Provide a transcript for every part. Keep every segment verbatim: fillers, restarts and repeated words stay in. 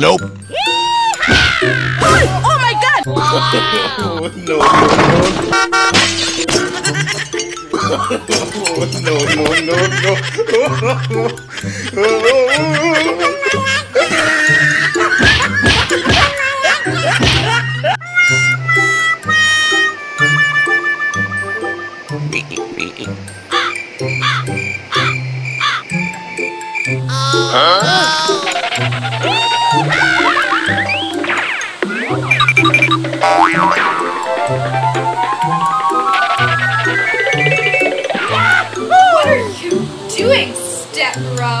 Nope. Oh, oh my God! Oh, no, no, no. Huh? What are you doing, Step Bro?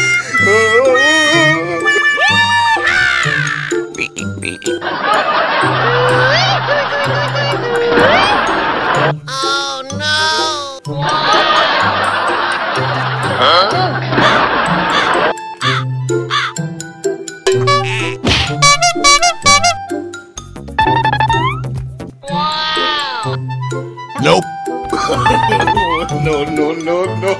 Wow. Nope. No, no, no, no.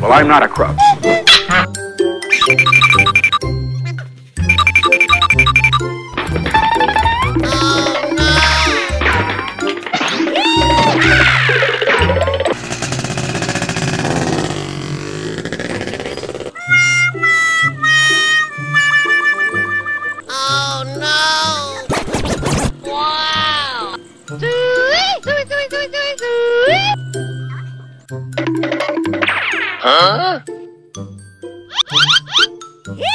Well, I'm not a crook. Huh? Yeah!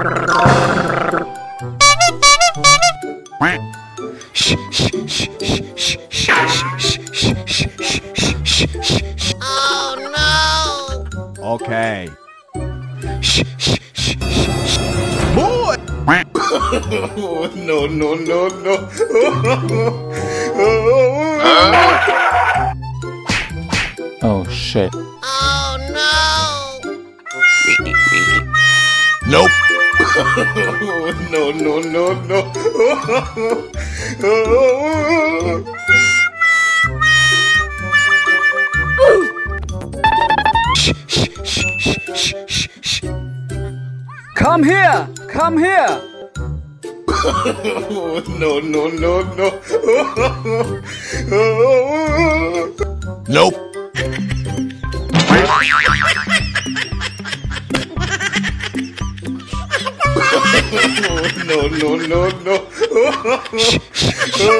Okay. Boy! No, no, no, no. Oh shit. Oh no! Nope. No, no, no, no. Come here! Come here! No, no, no, no. Nope. No, no, no, no. Oh, no, no, no, no. Oh,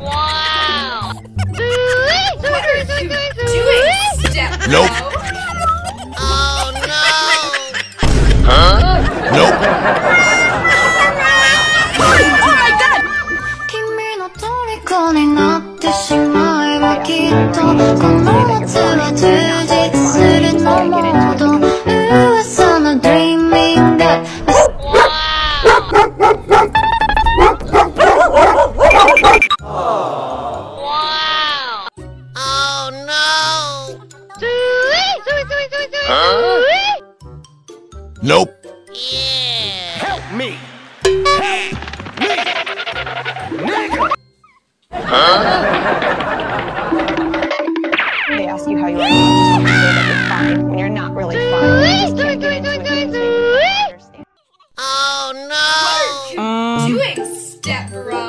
Wow. What are you doing, Step Bro? Nope. Oh no. Huh? Nope. Oh my God. Kimi no toriko ni natte shimai wa kitto kono watsu wa jujitsu suru. Wow! Oh no! Huh? Nope. Yeah. Help me! Help me! Nigga! Huh? They ask you how you are. You just say that you're fine when you're not really fine. You Oh no! What are you doing, step bro?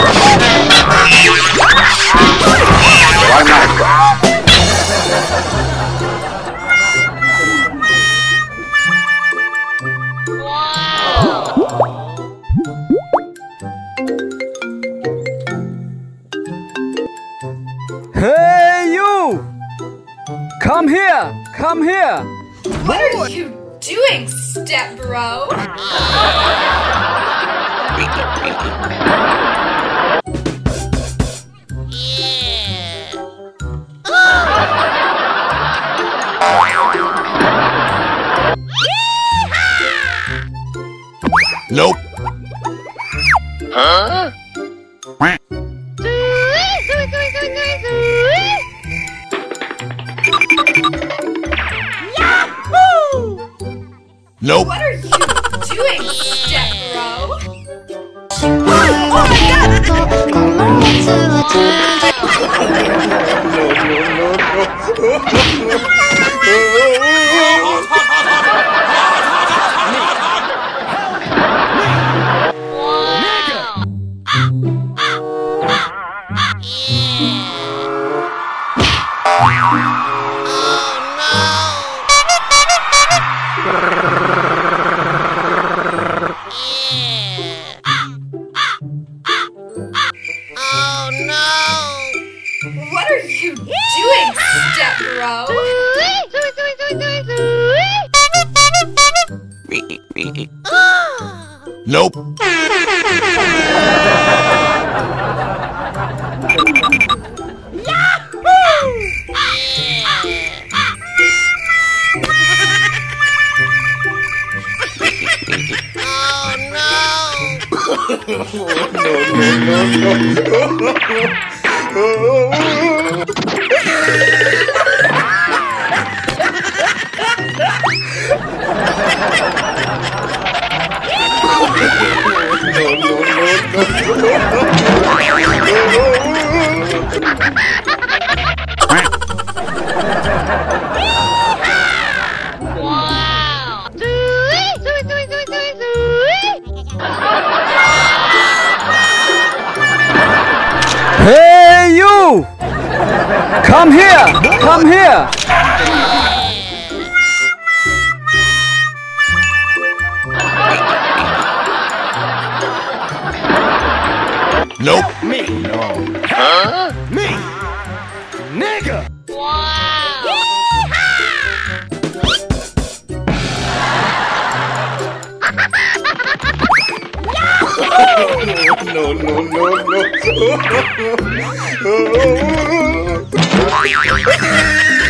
crook. Well, I'm not a crook. Hey, you! Come here! Come here! What are you doing, step bro? Nope. Huh? Yahoo! Nope. What are you doing, step bro? Oh my Nope. Oh no. Hey, you! Come here! Come here! Nope. Help me! No. Huh? Help me! Nigga! Wow! No, no, no, no. No.